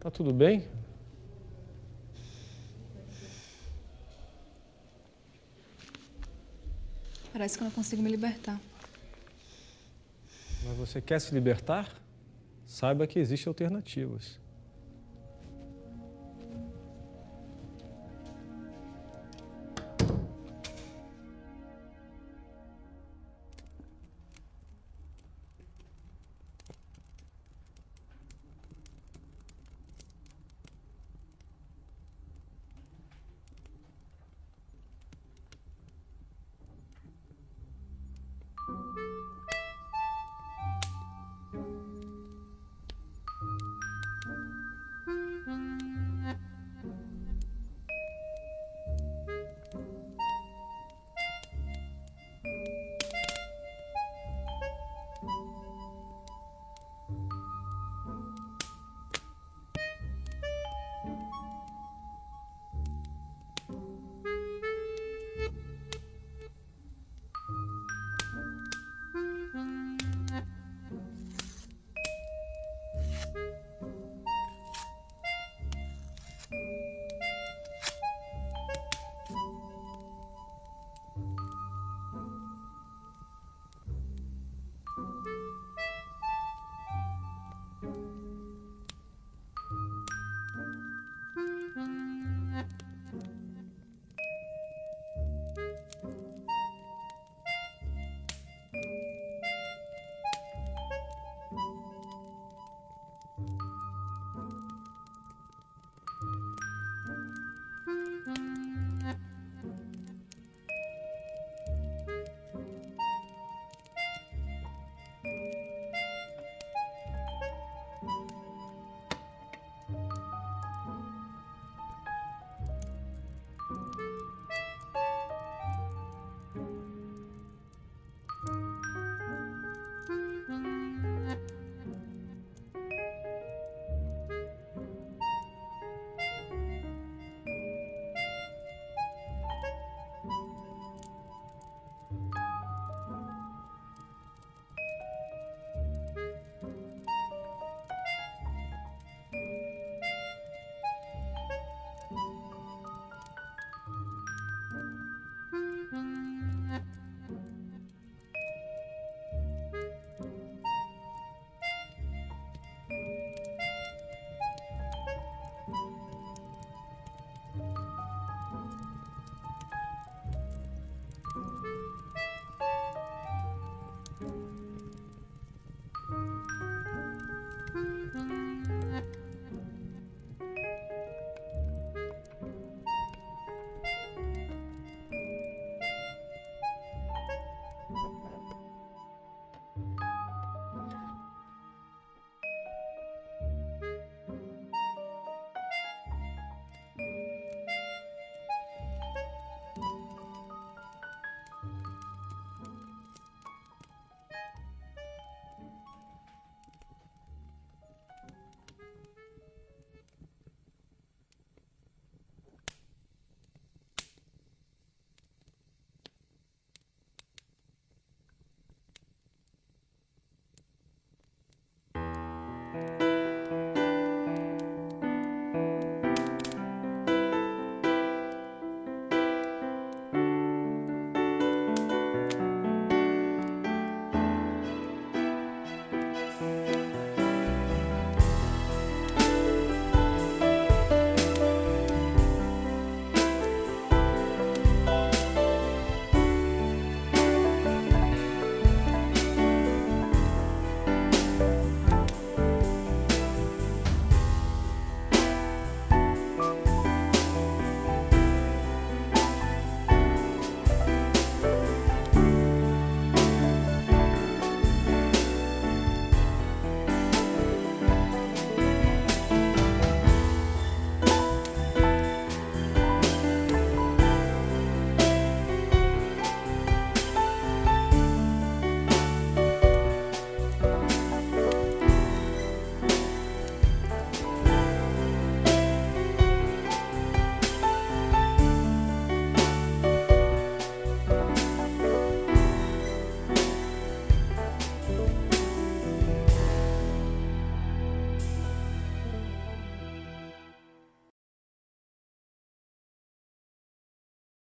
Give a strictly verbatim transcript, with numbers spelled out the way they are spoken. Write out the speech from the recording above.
Tá tudo bem? Parece que eu não consigo me libertar. Mas você quer se libertar? Saiba que existem alternativas.